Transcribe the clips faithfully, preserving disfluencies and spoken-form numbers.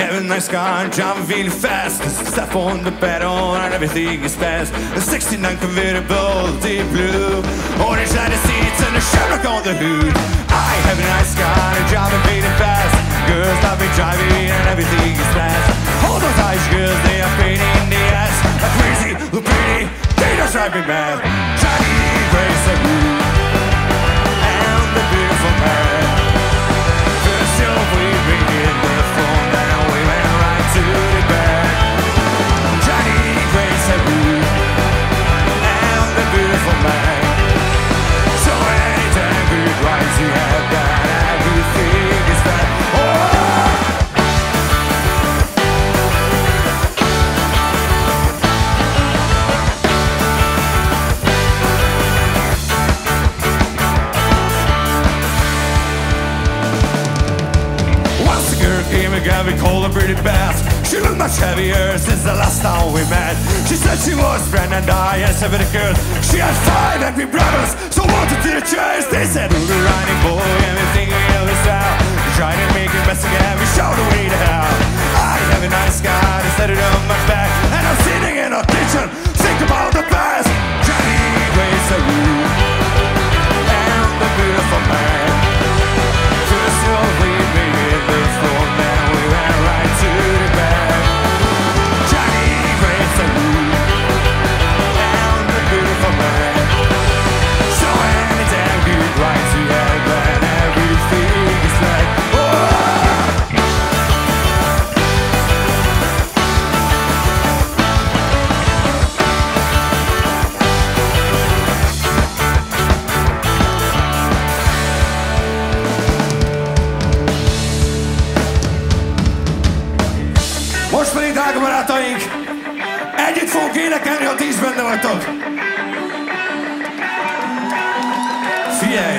having a nice car, driving really fast. There's stuff on the pedal and everything is fast. The sixty-nine convertible, deep blue, orange leather seats and a Chevrolet on the hood. I have a nice car, driving really fast. Girls love me driving and everything is fast. All those Irish girls, they are pain in the ass. They're crazy, look pretty, they just drive me mad. Shiny race of blue and the beautiful man. First you'll be ringing the phone, then we went right to the bed. Shiny race of blue and the beautiful man. So any damn good rights you have got, everything is bad. Got me cold and pretty fast. She looked much heavier since the last time we met. She said she was friend and I had seven girls. She had five and we brothers, so wanted to the chase. They said we were riding boy and we think we know this out. We tried to make it best again, we showed the way to hell. I have a nice guy to set it on my back, and I'm sitting in our kitchen, think about the past. Johnny weighs the room and the beautiful man. First you'll leave me in the floor, man. Most pedig, drága barátaink, együtt fogunk énekelni, ha ti is benne vagytok. Figyelj!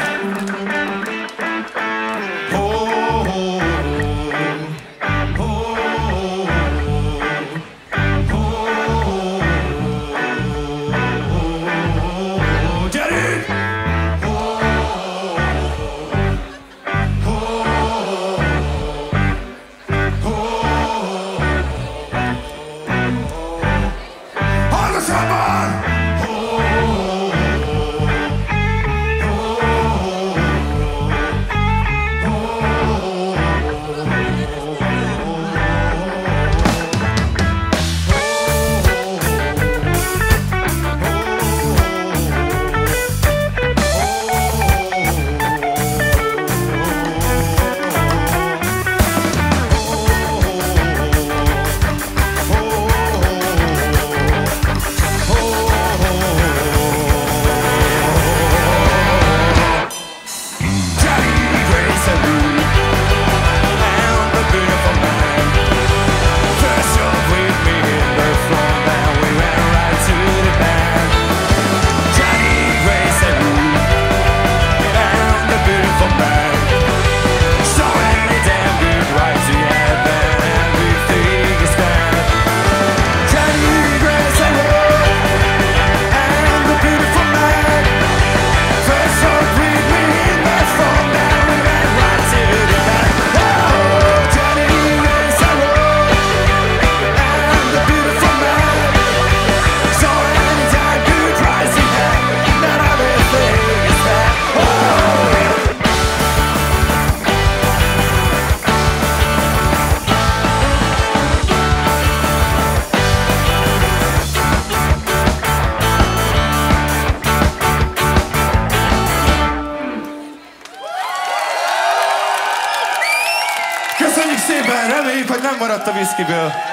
Köszönjük szépen, reméljük, hogy nem maradt a viszkiből.